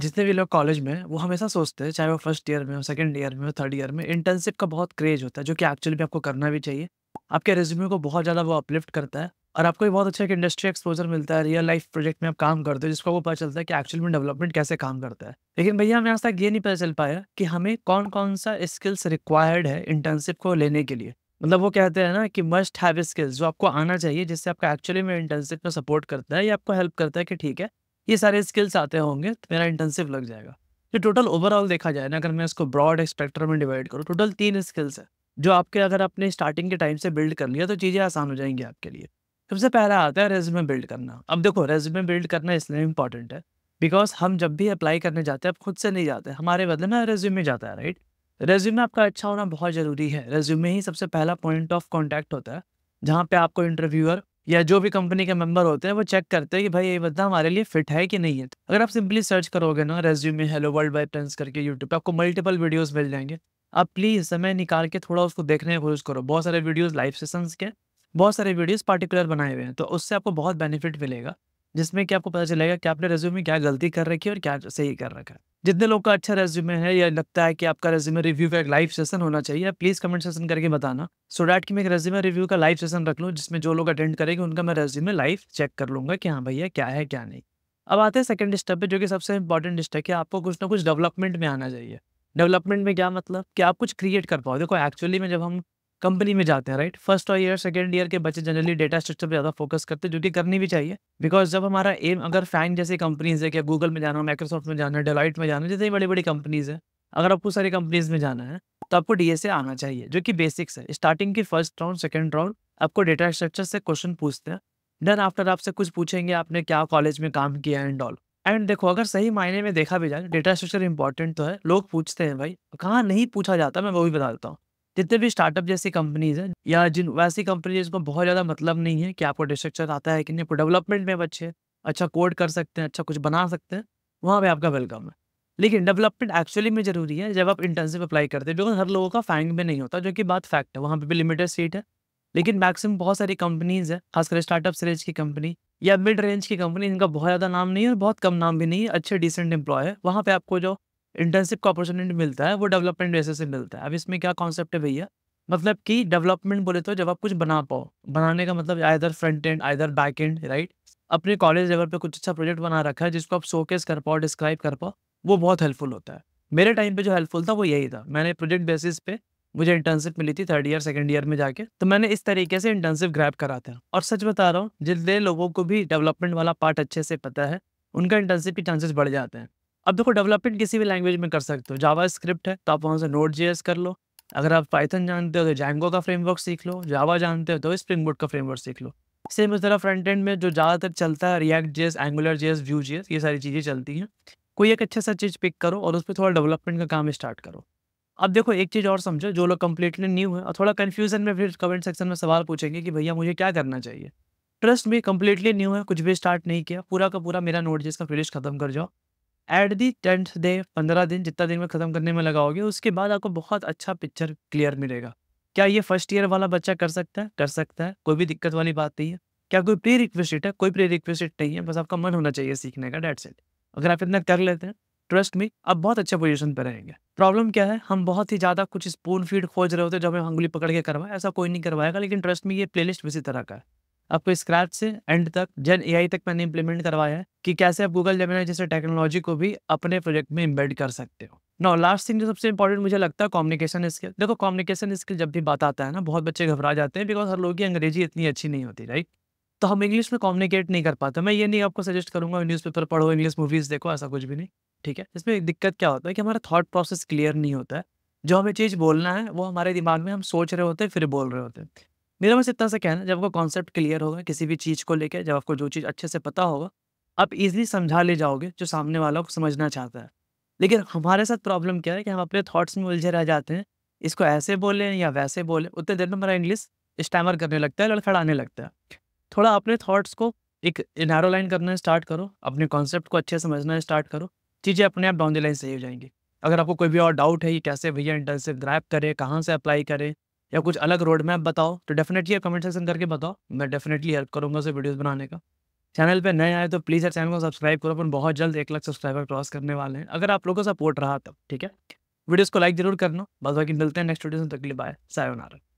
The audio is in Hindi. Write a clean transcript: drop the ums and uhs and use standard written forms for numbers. जितने भी लोग कॉलेज में वो हमेशा सोचते हैं, चाहे वो फर्स्ट ईयर में हो, सेकंड ईयर में हो, थर्ड ईयर में, इंटर्नशिप का बहुत क्रेज होता है, जो कि एक्चुअली में आपको करना भी चाहिए। आपके रेज्यूमे को बहुत ज़्यादा वो अपलिफ्ट करता है और आपको बहुत अच्छा एक इंडस्ट्री एक्सपोजर मिलता है। रियल लाइफ प्रोजेक्ट में आप काम करते हो जिसको वो पता चलता है कि एक्चुअल में डेवलपमेंट कैसे काम करता है। लेकिन भैया हमें आज तक ये नहीं पता चल पाया कि हमें कौन कौन सा स्किल्स रिक्वायर्ड है इंटर्नशिप को लेने के लिए। मतलब वो कहते हैं ना कि मस्ट हैव स्किल्स जो आपको आना चाहिए, जिससे आपका एक्चुअली में इंटर्नशिप में सपोर्ट करता है या आपको हेल्प करता है कि ठीक है ये सारे स्किल्स आते होंगे तो मेरा इंटर्नशिप लग जाएगा। जो टोटल ओवरऑल देखा जाए ना, अगर मैं इसको ब्रॉड स्पेक्ट्रम में डिवाइड करूँ, टोटल 3 स्किल्स है जो आपके अगर आपने स्टार्टिंग के टाइम से बिल्ड कर लिया तो चीज़ें आसान हो जाएंगी आपके लिए। सबसे पहला आता है रेज्यूमे बिल्ड करना। अब देखो रेज्यूमे बिल्ड करना इसलिए इंपॉर्टेंट है बिकॉज हम जब भी अप्लाई करने जाते हैं आप खुद से नहीं जाते, हमारे बदले में रेज्यूमे जाता है, राइट। रेज्यूमे आपका अच्छा होना बहुत ज़रूरी है। रेज्यूमे ही सबसे पहला पॉइंट ऑफ कॉन्टैक्ट होता है जहाँ पे आपको इंटरव्यूअर या जो भी कंपनी के मेंबर होते हैं वो चेक करते हैं कि भाई ये बंदा हमारे लिए फिट है कि नहीं है। अगर आप सिंपली सर्च करोगे ना resume hello world by friends करके यूट्यूब पर आपको मल्टीपल वीडियोज़ मिल जाएंगे। आप प्लीज़ समय निकाल के थोड़ा उसको देखने की कोशिश करो। बहुत सारे वीडियोज़ लाइव सेशंस के, बहुत सारे वीडियोस पार्टिकुलर बनाए हुए हैं, तो उससे आपको बहुत बेनिफिट मिलेगा जिसमें कि आपको पता चलेगा कि आपने रेज्यूमे में क्या गलती कर रखी है और क्या सही कर रखा है। जितने लोग का अच्छा रेज्यूमे है या लगता है कि आपका रेज्यूमे रिव्यू का एक लाइव सेशन होना चाहिए, प्लीज़ कमेंट सेशन करके बताना सो डैट कि मैं एक रेज्यूमे रिव्यू का लाइव सेशन रख लूँ जिसमें जो लोग अटेंड करेंगे उनका मैं रेज्यूमे लाइव चेक कर लूँगा कि हाँ भैया क्या है क्या नहीं। अब आते हैं सेकेंड स्टेप पर, जो कि सबसे इंपॉर्टेंट स्टेप है। आपको कुछ ना कुछ डेवलपमेंट में आना चाहिए। डेवलपमेंट में क्या मतलब कि आप कुछ क्रिएट कर पाओ। देखो एक्चुअली में जब हम कंपनी में जाते हैं, राइट, फर्स्ट और ईयर सेकंड ईयर के बच्चे जनरली डेटा स्ट्रक्चर पे ज़्यादा फोकस करते हैं, जो कि करनी भी चाहिए बिकॉज जब हमारा एम अगर फैंग जैसी कंपनीज़ है कि गूगल में जाना, माइक्रोसॉफ्ट में जाना, डेलॉइट में जाना, जैसे बड़ी बड़ी कंपनीज़ है, अगर आपको सारी कंपनीज़ में जाना है तो आपको DSA आना चाहिए जो कि बेसिक्स है। स्टार्टिंग की फर्स्ट राउंड सेकेंड राउंड आपको डेटा स्ट्रक्चर से क्वेश्चन पूछते हैं, देन आफ्टर आपसे कुछ पूछेंगे आपने क्या कॉलेज में काम किया एंड ऑल। एंड देखो अगर सही मायने में देखा भी जाए डेटा स्ट्रक्चर इंपॉर्टेंट तो है, लोग पूछते हैं भाई, कहाँ नहीं पूछा जाता मैं वो भी बता देता हूँ। जितने भी स्टार्टअप जैसी कंपनीज हैं या जिन वैसी कंपनीज जिसको बहुत ज़्यादा मतलब नहीं है कि आपको डिस्ट्रक्चर आता है कि नहीं, आपको डेवलपमेंट में बच्चे अच्छा कोड कर सकते हैं, अच्छा कुछ बना सकते हैं, वहाँ पे आपका वेलकम है। लेकिन डेवलपमेंट एक्चुअली में ज़रूरी है जब आप इंटर्नशिप अप्लाई करते हैं बिकॉज हर लोगों का फैंग में नहीं होता, जो कि बात फैक्ट है। वहाँ पर भी लिमिटेड सीट है लेकिन मैक्सिमम बहुत सारी कंपनीज़ है, खासकर स्टार्टअप रेंज की कंपनी या मिड रेंज की कंपनी, इनका बहुत ज़्यादा नाम नहीं है और बहुत कम नाम भी नहीं है, अच्छे डिसेंट एम्प्लॉय है। वहाँ पर आपको जो इंटर्नशिप का अपॉर्चुनिटी मिलता है वो डेवलपमेंट बेसिस से मिलता है। अब इसमें क्या कॉन्सेप्ट है भैया, मतलब कि डेवलपमेंट बोले तो जब आप कुछ बना पाओ, बनाने का मतलब either front end either back end, right. अपने कॉलेज लेवल पे कुछ अच्छा प्रोजेक्ट बना रखा है जिसको आप शोकेस कर पाओ, डिस्क्राइब कर पाओ, वो बहुत हेल्पफुल होता है। मेरे टाइम पे जो हेल्पफुल था वो यही था। मैंने प्रोजेक्ट बेसिस पे मुझे इंटर्नशिप मिली थी थर्ड ईयर सेकेंड ईयर में जाके, तो मैंने इस तरीके से इंटर्नशिप ग्रैब करा था। और सच बता रहा हूँ जितने लोगों को भी डेवलपमेंट वाला पार्ट अच्छे से पता है उनका इंटर्नशिप के चांसेस बढ़ जाते हैं। अब देखो डेवलपमेंट किसी भी लैंग्वेज में कर सकते हो, जावा स्क्रिप्ट है तो आप वहाँ से NodeJS कर लो, अगर आप पाइथन जानते हो तो Django का फ्रेमवर्क सीख लो, जावा जानते हो तो स्प्रिंग बूट का फ्रेमवर्क सीख लो। सेम उस तरह फ्रंट एंड में जो ज़्यादातर चलता है React.js, Angular.js, Vue.js, ये सारी चीज़ें चलती हैं। कोई एक अच्छा सा चीज़ पिक करो और उस पर थोड़ा डेवलपमेंट का काम स्टार्ट करो। अब देखो एक चीज़ और समझो, जो लोग कंप्लीटली न्यू है और थोड़ा कन्फ्यूजन में फिर कमेंट सेक्शन में सवाल पूछेंगे कि भैया मुझे क्या करना चाहिए। ट्रस्ट में कंप्लीटली न्यू है, कुछ भी स्टार्ट नहीं किया, पूरा का पूरा मेरा NodeJS का फिनिश खत्म कर जाओ। एट दी 10th डे, 15 दिन, जितना दिन में ख़त्म करने में लगाओगे उसके बाद आपको बहुत अच्छा पिक्चर क्लियर मिलेगा। क्या ये फर्स्ट ईयर वाला बच्चा कर सकता है? कर सकता है, कोई भी दिक्कत वाली बात नहीं है। क्या कोई प्री रिक्वेस्टेड है? कोई प्री रिक्वेस्टेड नहीं है, बस आपका मन होना चाहिए सीखने का, डेट्स इट। अगर आप इतना कर लेते हैं ट्रस्ट मी आप बहुत अच्छे पोजिशन पर रहेंगे। प्रॉब्लम क्या है, हम बहुत ही ज़्यादा कुछ स्पून फीड खोज रहे होते हैं जो हमें अंगुली पकड़ के करवाए, ऐसा कोई नहीं करवाएगा। लेकिन ट्रस्ट मी ये प्लेलिस्ट इसी तरह का है, आपको स्क्रैच से एंड तक Gen AI तक मैंने इंप्लीमेंट करवाया है कि कैसे आप गूगल जेमिनी जैसे टेक्नोलॉजी को भी अपने प्रोजेक्ट में एम्बेड कर सकते हो। नाउ लास्ट थिंग जो सबसे इंपॉर्टेंट मुझे लगता है कम्युनिकेशन स्किल। देखो कम्युनिकेशन स्किल जब भी बात आता है ना बहुत बच्चे घबरा जाते हैं बिकॉज हर लोगों की अंग्रेजी इतनी अच्छी नहीं होती, राइट। तो हम इंग्लिश में कम्युनिकेट नहीं कर पाते। मैं ये नहीं आपको सजेस्ट करूँगा न्यूज़पेपर पढ़ो, इंग्लिश मूवीज़ देखो, ऐसा कुछ भी नहीं, ठीक है। इसमें दिक्कत क्या होता है कि हमारा थॉट प्रोसेस क्लियर नहीं होता है, जो हमें चीज़ बोलना है वो हमारे दिमाग में हम सोच रहे होते हैं फिर बोल रहे होते हैं। मेरा बस इतना सा कहना है जब आपको कॉन्सेप्ट क्लियर होगा किसी भी चीज़ को लेकर, जब आपको जो चीज़ अच्छे से पता होगा आप इजीली समझा ले जाओगे जो सामने वाला को समझना चाहता है। लेकिन हमारे साथ प्रॉब्लम क्या है कि हम अपने थॉट्स में उलझे रह जाते हैं, इसको ऐसे बोलें या वैसे बोलें, उतने देर में हमारा इंग्लिश स्टैमर करने लगता है, लड़खड़ाने लगता है। थोड़ा अपने थॉट्स को एक नैरो लाइन करना स्टार्ट करो, अपने कॉन्सेप्ट को अच्छे समझना स्टार्ट करो, चीज़ें अपने आप डाउन द लाइन सही हो जाएंगी। अगर आपको कोई भी और डाउट है कि कैसे भैया इंटर्नशिप ग्रैब करें, कहाँ से अप्लाई करें या कुछ अलग रोड मैप बताओ, तो डेफिनेटली आप कमेंट सेक्शन करके बताओ, मैं डेफिनेटली हेल्प करूँगा उसे वीडियोस बनाने का। चैनल पे नए आए तो प्लीज़ यार चैनल को सब्सक्राइब करो, अपन बहुत जल्द 1 लाख सब्सक्राइबर क्रॉस करने वाले हैं अगर आप लोगों का सपोर्ट रहा तब। ठीक है, वीडियोस को लाइक जरूर करना। बस बाकी मिलते हैं नेक्स्ट वीडियो में, तब तक के लिए बाय, सायोनारा।